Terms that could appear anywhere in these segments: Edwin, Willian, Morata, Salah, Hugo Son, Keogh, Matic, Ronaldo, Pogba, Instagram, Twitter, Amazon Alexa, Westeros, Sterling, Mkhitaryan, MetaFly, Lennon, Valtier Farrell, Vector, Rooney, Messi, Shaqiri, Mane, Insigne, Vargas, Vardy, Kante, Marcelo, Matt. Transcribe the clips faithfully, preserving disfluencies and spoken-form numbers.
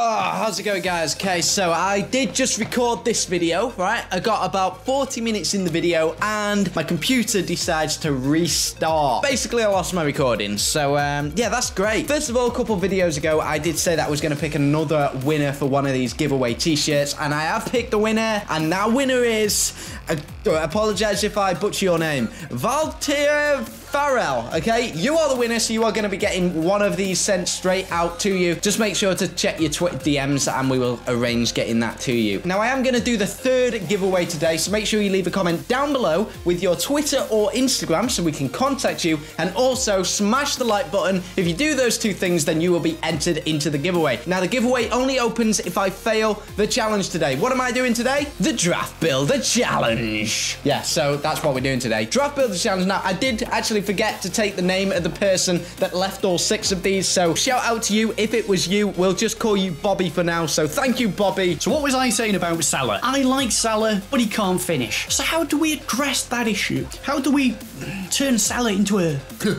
Oh, how's it going, guys? Okay, so I did just record this video, right? I got about forty minutes in the video and my computer decides to restart. Basically, I lost my recording. So, um, yeah, that's great. First of all, a couple of videos ago, I did say that I was going to pick another winner for one of these giveaway t-shirts. And I have picked the winner. And that winner is... I apologize if I butcher your name. Valtier Farrell, okay? You are the winner, so you are going to be getting one of these sent straight out to you. Just make sure to check your Twitter D Ms and we will arrange getting that to you. Now, I am going to do the third giveaway today, so make sure you leave a comment down below with your Twitter or Instagram so we can contact you, and also smash the like button. If you do those two things, then you will be entered into the giveaway. Now, the giveaway only opens if I fail the challenge today. What am I doing today? The Draft Builder Challenge. Yeah, so that's what we're doing today. Draft Builder Challenge. Now, I did actually forget to take the name of the person that left all six of these, so shout out to you. If it was you, we'll just call you Bobby for now, so thank you, Bobby. So what was I saying about Salah? I like Salah, but he can't finish. So how do we address that issue? How do we turn Salah into a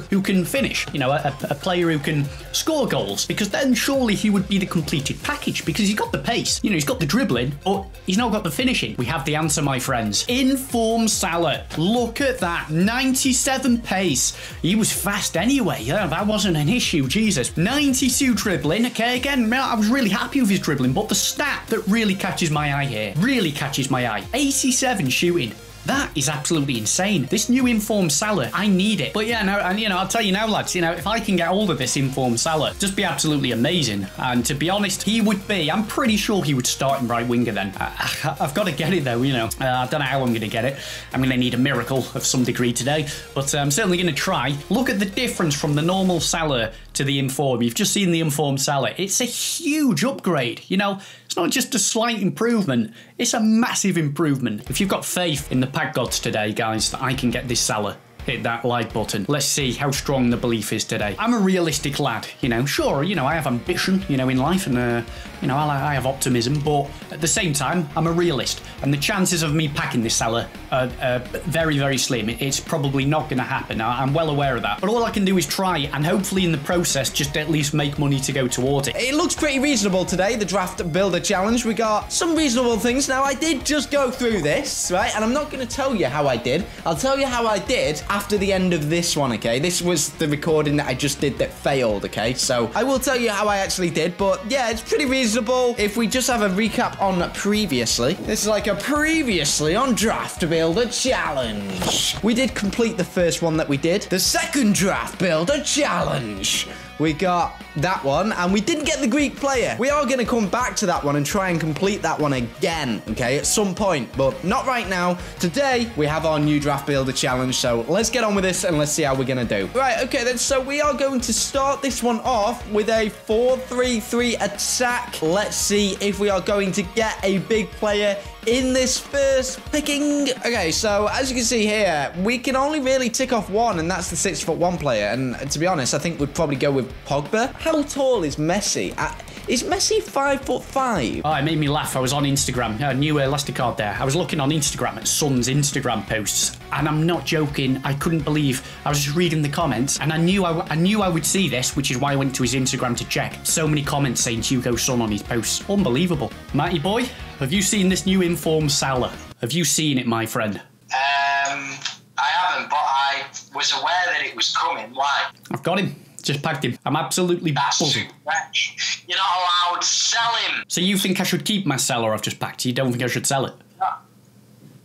who can finish? You know, a, a player who can score goals, because then surely he would be the completed package, because he's got the pace, you know, he's got the dribbling, or he's now got the finishing. We have the answer, my friends. Inform Salah. Look at that. ninety-seven pace. He was fast anyway. Yeah, that wasn't an issue. Jesus. ninety-two dribbling. Okay, again, I was really happy with his dribbling, but the stat that really catches my eye here, really catches my eye, eighty-seven shooting. That is absolutely insane. This new informed Salah, I need it. But yeah, no, and you know, I'll tell you now, lads, you know, if I can get hold of this informed Salah, just be absolutely amazing. And to be honest, he would be, I'm pretty sure he would start in right winger then. I, I, I've got to get it though, you know. Uh, I don't know how I'm going to get it. I'm going to need a miracle of some degree today, but I'm certainly going to try. Look at the difference from the normal Salah to the informed. You've just seen the informed Salah. It's a huge upgrade, you know. It's not just a slight improvement, it's a massive improvement. If you've got faith in the pack gods today, guys, that I can get this Salah, hit that like button. Let's see how strong the belief is today. I'm a realistic lad, you know. Sure, you know, I have ambition, you know, in life, and, uh, you know, I, I have optimism, but at the same time, I'm a realist, and the chances of me packing this Salah are, are very, very slim. It's probably not going to happen. I, I'm well aware of that, but all I can do is try, and hopefully in the process, just at least make money to go towards it. It looks pretty reasonable today, the Draft Builder Challenge. We got some reasonable things. Now, I did just go through this, right, and I'm not going to tell you how I did. I'll tell you how I did after the end of this one, okay? This was the recording that I just did that failed, okay? So I will tell you how I actually did, but yeah, it's pretty reasonable. If we just have a recap on previously, this is like a previously on Draft Builder Challenge. We did complete the first one that we did. The second Draft Builder Challenge. We got that one, and we didn't get the Greek player. We are going to come back to that one and try and complete that one again, okay, at some point, but not right now. Today, we have our new Draft Builder Challenge, so let's get on with this, and let's see how we're going to do. Right, okay, then, so we are going to start this one off with a four three three attack. Let's see if we are going to get a big player in this first picking. Okay, so as you can see here, we can only really tick off one, and that's the six foot one player, and to be honest, I think we'd probably go with Pogba. How tall is Messi? I Is Messi five foot five? Oh, it made me laugh. I was on Instagram. A new Elasticard there. I was looking on Instagram at Son's Instagram posts, and I'm not joking. I couldn't believe. I was just reading the comments, and I knew I, I knew I would see this, which is why I went to his Instagram to check. So many comments saying Hugo Son on his posts. Unbelievable. Matty boy, have you seen this new informed Salah? Have you seen it, my friend? Um, I haven't, but I was aware that it was coming. Why? I've got him. Just packed him. I'm absolutely buzzing. You're not allowed to sell him. So you think I should keep my Salah I've just packed? You don't think I should sell it? No.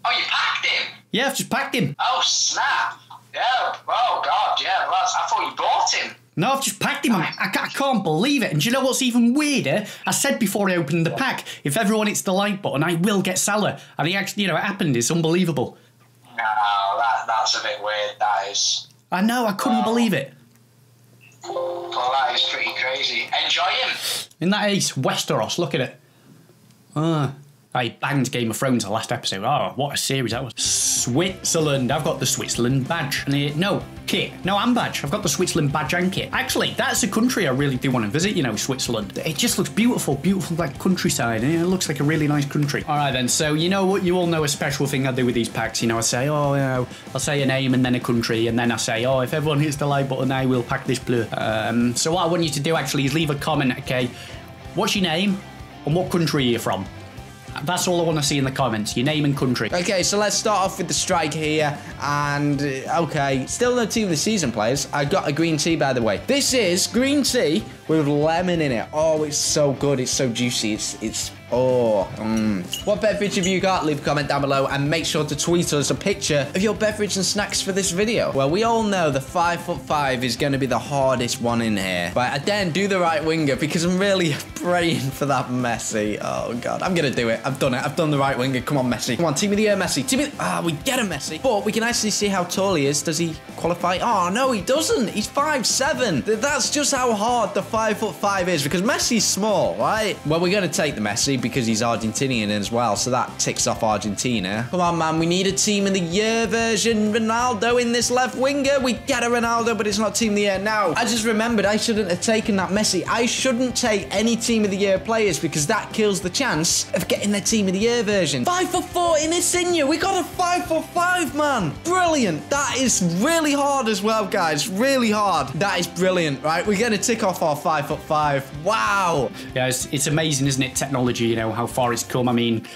Oh, you packed him? Yeah, I've just packed him. Oh, snap. Yeah. Oh, God, yeah. That's, I thought you bought him. No, I've just packed him. I, I can't believe it. And do you know what's even weirder? I said before I opened the pack, if everyone hits the like button, I will get Salah. And he actually, you know, it happened. It's unbelievable. No, that, that's a bit weird, that is. I know, I couldn't well. believe it. Well, that is pretty crazy. Enjoy him. In that ace, Westeros, look at it. Ah, uh, I banged Game of Thrones the last episode. Oh, what a series that was. Switzerland. I've got the Switzerland badge. And the, no, kit. No, and badge. I've got the Switzerland badge and kit. Actually, that's a country I really do want to visit, you know, Switzerland. It just looks beautiful, beautiful, like, countryside. It looks like a really nice country. All right, then. So, you know what? You all know a special thing I do with these packs. You know, I say, oh, you know, I'll say a name and then a country. And then I say, oh, if everyone hits the like button, I will pack this blue. Um, so what I want you to do, actually, is leave a comment, okay? What's your name and what country are you from? That's all I want to see in the comments, your name and country. Okay, so let's start off with the strike here. And, uh, okay, still no team of the season, players. I got a green tea, by the way. This is green tea with lemon in it. Oh, it's so good. It's so juicy. It's, it's oh, mm. What beverage have you got? Leave a comment down below and make sure to tweet us a picture of your beverage and snacks for this video. Well, we all know the five foot five is going to be the hardest one in here. But I didn't do the right winger because I'm really praying for that Messi. Oh, God. I'm going to do it. I've done it. I've done the right winger. Come on, Messi. Come on, team of the year, Messi. Team of the... Ah, we get a Messi. But we can actually see how tall he is. Does he qualify? Oh, no, he doesn't. He's five seven. That's just how hard the five foot five is because Messi's small, right? Well, we're going to take the Messi because he's Argentinian as well. So that ticks off Argentina. Come on, man. We need a team of the year version. Ronaldo in this left winger. We get a Ronaldo, but it's not team of the year now. I just remembered I shouldn't have taken that Messi. I shouldn't take any team of the year players because that kills the chance of getting their team of the year version. five for four in Insigne. We got a five for five, man. Brilliant. That is really hard as well, guys. Really hard. That is brilliant, right? We're going to tick off our five for five. Wow. Yeah, it's, it's amazing, isn't it? Technology, you know, how far it's come. I mean,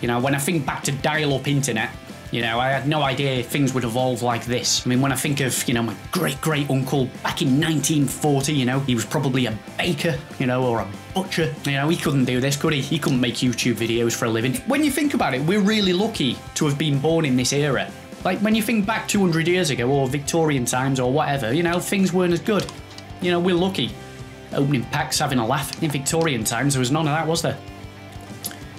you know, when I think back to dial-up internet, you know, I had no idea things would evolve like this. I mean, when I think of, you know, my great-great-uncle back in nineteen forty, you know, he was probably a baker, you know, or a butcher. You know, he couldn't do this, could he? He couldn't make YouTube videos for a living. When you think about it, we're really lucky to have been born in this era. Like, when you think back two hundred years ago, or Victorian times, or whatever, you know, things weren't as good. You know, we're lucky. Opening packs, having a laugh. In Victorian times, there was none of that, was there?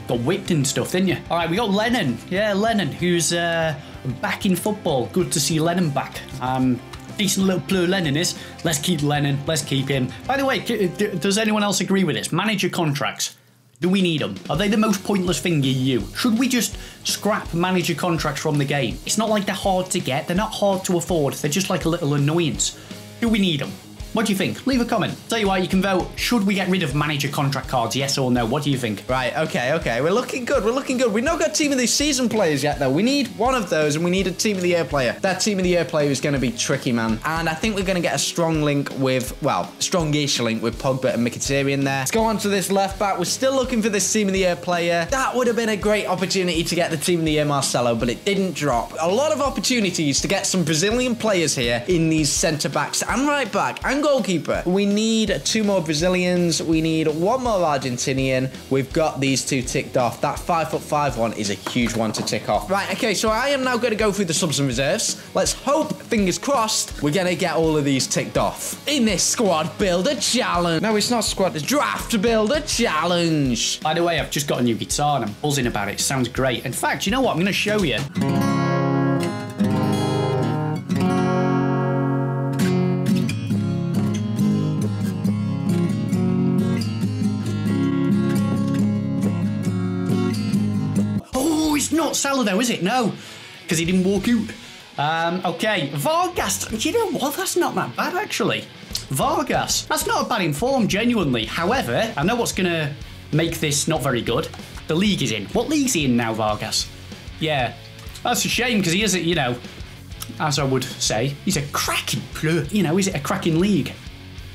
Got whipped and stuff, didn't you? All right, we got Lennon. Yeah, Lennon, who's uh, back in football. Good to see Lennon back. Um, decent little blue Lennon is. Let's keep Lennon. Let's keep him. By the way, does anyone else agree with this? Manager contracts. Do we need them? Are they the most pointless thing in E U? Should we just scrap manager contracts from the game? It's not like they're hard to get. They're not hard to afford. They're just like a little annoyance. Do we need them? What do you think? Leave a comment. Tell you what, you can vote. Should we get rid of manager contract cards? Yes or no? What do you think? Right, okay, okay. We're looking good. We're looking good. We've not got team of the season players yet, though. We need one of those, and we need a team of the year player. That team of the year player is going to be tricky, man. And I think we're going to get a strong link with, well, strongish link with Pogba and Mkhitaryan there. Let's go on to this left back. We're still looking for this team of the year player. That would have been a great opportunity to get the team of the year Marcelo, but it didn't drop. A lot of opportunities to get some Brazilian players here in these centre-backs and right-back and goalkeeper. We need two more Brazilians. We need one more Argentinian. We've got these two ticked off. That five foot five one is a huge one to tick off. Right, okay, so I am now going to go through the subs and reserves. Let's hope, fingers crossed, we're going to get all of these ticked off. In this squad builder challenge. No, it's not squad. It's draft builder challenge. By the way, I've just got a new guitar and I'm buzzing about it. It sounds great. In fact, you know what? I'm going to show you. Not Salah though, is it? No, because he didn't walk out. Um, okay, Vargas. Do you know what? That's not that bad, actually. Vargas. That's not a bad in form, genuinely. However, I know what's going to make this not very good. The league is in. What league's he in now, Vargas? Yeah, that's a shame because he isn't, you know, as I would say, he's a cracking player. You know, is it a cracking league?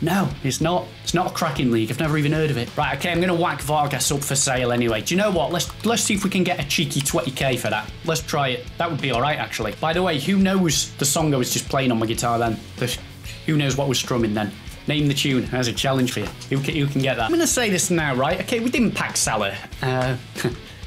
No, it's not. It's not a cracking league. I've never even heard of it. Right, okay, I'm going to whack Vargas up for sale anyway. Do you know what? Let's let's see if we can get a cheeky twenty K for that. Let's try it. That would be all right, actually. By the way, who knows the song I was just playing on my guitar then? The, who knows what was strumming then? Name the tune. There's a challenge for you. Who can, who can get that? I'm going to say this now, right? Okay, we didn't pack Salah. Uh...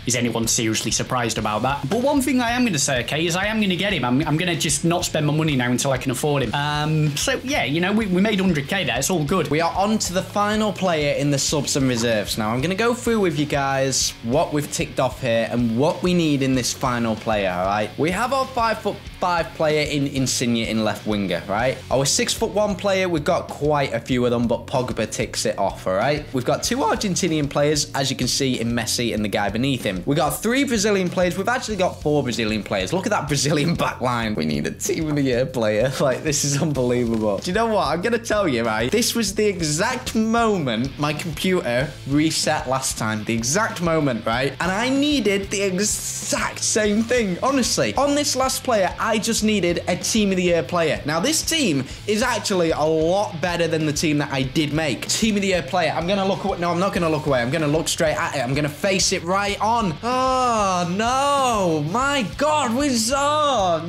Is anyone seriously surprised about that? But one thing I am going to say, okay, is I am going to get him. I'm, I'm going to just not spend my money now until I can afford him. Um, so, yeah, you know, we, we made one hundred K there. It's all good. We are on to the final player in the subs and reserves. Now, I'm going to go through with you guys what we've ticked off here and what we need in this final player, all right? We have our five foot five player in Insigne in left winger, right? Our six foot one player, we've got quite a few of them, but Pogba ticks it off, all right? We've got two Argentinian players, as you can see, in Messi and the guy beneath him. We got three Brazilian players. We've actually got four Brazilian players. Look at that Brazilian back line. We need a team of the year player. Like, this is unbelievable. Do you know what? I'm going to tell you, right? This was the exact moment my computer reset last time. The exact moment, right? And I needed the exact same thing. Honestly, on this last player, I just needed a team of the year player. Now this team is actually a lot better than the team that I did make. Team of the year player. I'm going to look away. No, I'm not going to look away. I'm going to look straight at it. I'm going to face it right on. Oh, no. My God. We're so...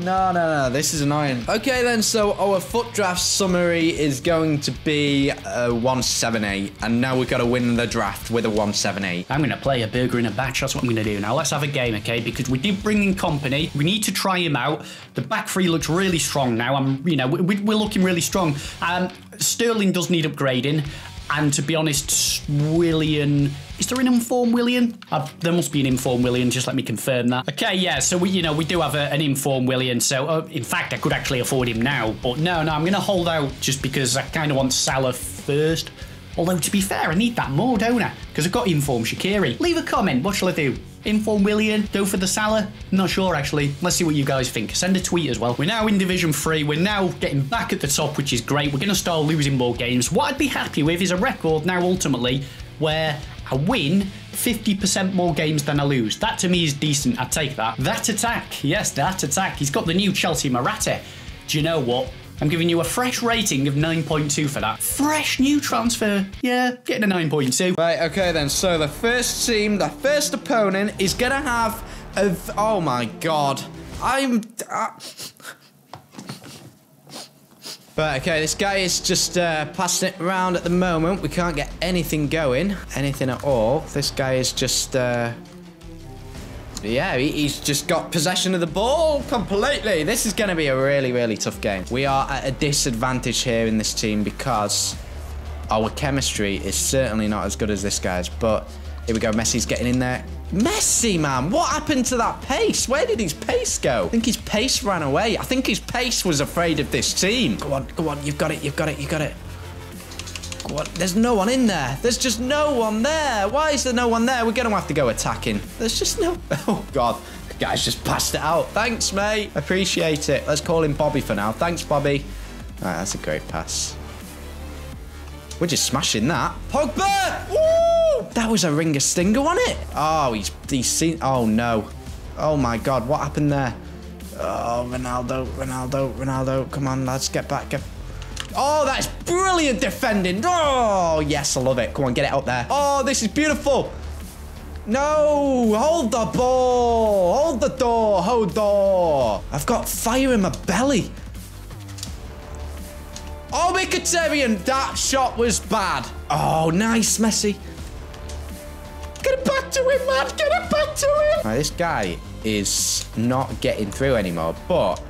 No, no, no. This is annoying. Okay, then. So our foot draft summary is going to be a one seven eight. And now we've got to win the draft with a one seven eight. I'm going to play a burger in a batch. That's what I'm going to do. Now let's have a game, okay? Because we did bring in company. We need to try him out. The back three looks really strong now. I'm, you know, we, we're looking really strong. Um, Sterling does need upgrading. And to be honest, Willian... Is there an inform Willian? Uh, there must be an inform Willian. Just let me confirm that. Okay, yeah. So we, you know, we do have a, an inform Willian. So uh, in fact, I could actually afford him now. But no, no, I'm going to hold out just because I kind of want Salah first. Although to be fair, I need that more, don't I? Because I've got inform Shaqiri. Leave a comment. What shall I do? Inform Willian? Go for the Salah? I'm not sure actually. Let's see what you guys think. Send a tweet as well. We're now in Division three. We're now getting back at the top, which is great. We're going to start losing more games. What I'd be happy with is a record now ultimately where I win fifty percent more games than I lose. That to me is decent. I take that. That attack. Yes, that attack. He's got the new Chelsea Morata. Do you know what? I'm giving you a fresh rating of nine point two for that. Fresh new transfer. Yeah, getting a nine point two. Right, okay then. So the first team, the first opponent is going to have a... Oh my God. I'm... Uh... Right, okay, this guy is just uh, passing it around at the moment. We can't get anything going, anything at all. This guy is just, uh, yeah, he, he's just got possession of the ball completely. This is going to be a really, really tough game. We are at a disadvantage here in this team because our chemistry is certainly not as good as this guy's. But here we go, Messi's getting in there. Messi, man, what happened to that pace? Where did his pace go? I think his pace ran away. I think his pace was afraid of this team. Go on, go on, you've got it, you've got it, you've got it. Go on, there's no one in there. There's just no one there. Why is there no one there? We're going to have to go attacking. There's just no... Oh, God. The guy's just passed it out. Thanks, mate. Appreciate it. Let's call him Bobby for now. Thanks, Bobby. All right, that's a great pass. We're just smashing that. Pogba! Woo! That was a ringer stinger, wasn't it? Oh, he's, he's seen... Oh, no. Oh, my God. What happened there? Oh, Ronaldo, Ronaldo, Ronaldo. Come on, lads. Get back. Get... Oh, that's brilliant defending. Oh, yes. I love it. Come on, get it up there. Oh, this is beautiful. No. Hold the ball. Hold the door. Hold door. I've got fire in my belly. Oh, Mkhitaryan. That shot was bad. Oh, nice, Messi. Get it back to him, man. Get it back to him. Now, this guy is not getting through anymore, but...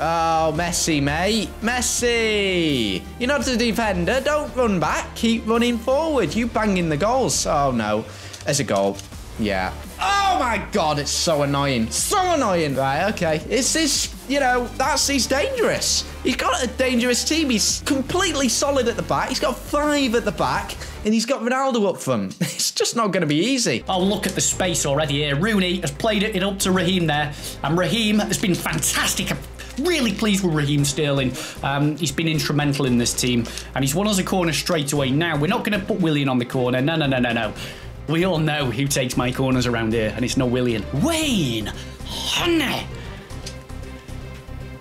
Oh, Messi, mate. Messi. You're not a defender. Don't run back. Keep running forward. You banging the goals. Oh, no. There's a goal. Yeah. Oh, my God. It's so annoying. So annoying. Right, okay. It's his... You know, that's... He's dangerous. He's got a dangerous team. He's completely solid at the back. He's got five at the back. And he's got Ronaldo up from. It's just not going to be easy. Oh, look at the space already here. Rooney has played it up to Raheem there. And Raheem has been fantastic. I'm really pleased with Raheem Sterling. Um, he's been instrumental in this team. And he's won us a corner straight away. Now, we're not going to put Willian on the corner. No, no, no, no, no. We all know who takes my corners around here. And it's not Willian. Wayne Horney.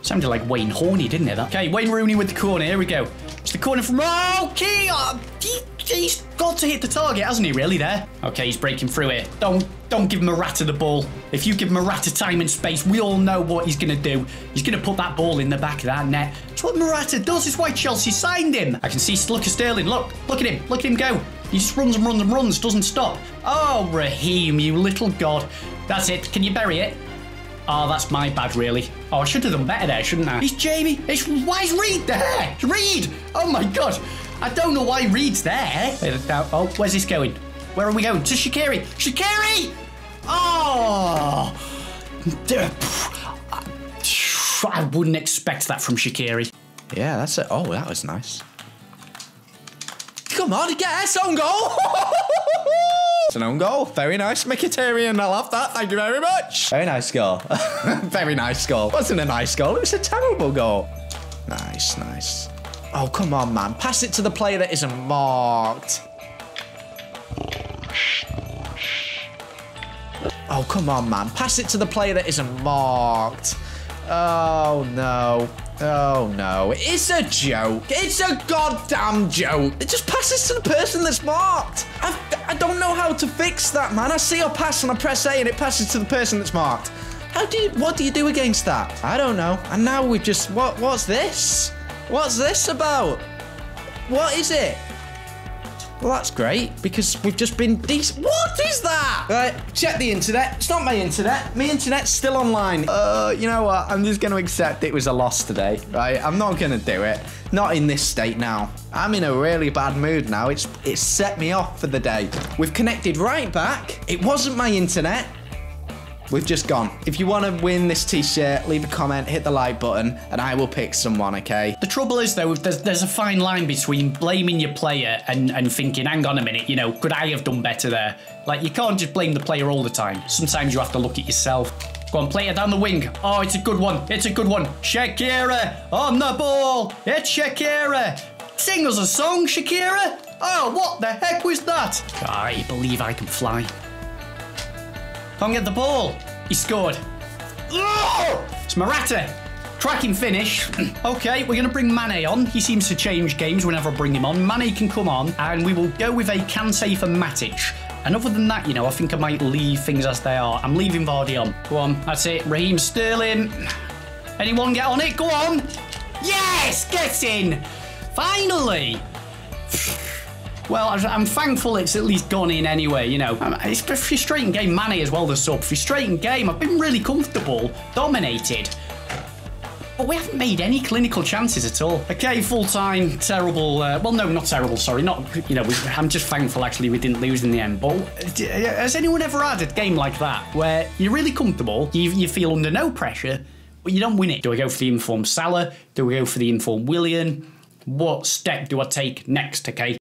Sounded like Wayne Horney, didn't it? That? Okay, Wayne Rooney with the corner. Here we go. It's the corner from... Oh, Keogh! He's got to hit the target, hasn't he, really, there? Okay, he's breaking through here. Don't don't give Morata the ball. If you give Morata time and space, we all know what he's going to do. He's going to put that ball in the back of that net. It's what Morata does. It's why Chelsea signed him. I can see, look at Sterling. Look, look at him. Look at him go. He just runs and runs and runs, doesn't stop. Oh, Raheem, you little god. That's it. Can you bury it? Oh, that's my bad, really. Oh, I should have done better there, shouldn't I? It's Jamie. It's, why is Reed there? It's Reed. Oh, my God. I don't know why Reed's there. Oh, where's this going? Where are we going? To Shaqiri. Shaqiri! Oh! I wouldn't expect that from Shaqiri. Yeah, that's it. Oh, that was nice. Come on, get us on goal! It's an own goal. Very nice, Mkhitaryan. I love that. Thank you very much. Very nice goal. Very nice goal. Wasn't a nice goal. It was a terrible goal. Nice, nice. Oh, come on, man. Pass it to the player that isn't marked. Oh, come on, man. Pass it to the player that isn't marked. Oh, no. Oh, no. It's a joke. It's a goddamn joke. It just passes to the person that's marked. I've, I don't know how to fix that, man. I see a pass and I press A and it passes to the person that's marked. How do you, what do you do against that? I don't know. And now we've just, what, what's this? What's this about? What is it? Well, that's great, because we've just been decent. What is that? Right, check the internet. It's not my internet. My internet's still online. Uh, you know what? I'm just going to accept it was a loss today, right? I'm not going to do it. Not in this state now. I'm in a really bad mood now. It's, it's set me off for the day. We've connected right back. It wasn't my internet. We've just gone. If you want to win this t-shirt, leave a comment, hit the like button, and I will pick someone, okay? The trouble is, though, there's, there's a fine line between blaming your player and, and thinking, hang on a minute, you know, could I have done better there? Like, you can't just blame the player all the time. Sometimes you have to look at yourself. Go on, player down the wing. Oh, it's a good one. It's a good one. Shaqiri on the ball. It's Shaqiri. Sing us a song, Shaqiri. Oh, what the heck was that? I believe I can fly. Can't get the ball. He scored. Oh! It's Morata. Tracking finish. Okay, we're going to bring Mane on. He seems to change games whenever I bring him on. Mane can come on, and we will go with a Kante for Matic. And other than that, you know, I think I might leave things as they are. I'm leaving Vardy on. Go on, that's it. Raheem Sterling. Anyone get on it? Go on. Yes, get in. Finally. Well, I'm thankful it's at least gone in anyway, you know. It's a frustrating game. Mane as well, the sub. Frustrating game. I've been really comfortable. Dominated. But we haven't made any clinical chances at all. Okay, full-time. Terrible. Uh, well, no, not terrible, sorry. Not, you know, we, I'm just thankful, actually, we didn't lose in the end. But has anyone ever had a game like that where you're really comfortable, you, you feel under no pressure, but you don't win it? Do I go for the informed Salah? Do we go for the informed Willian? What step do I take next, okay?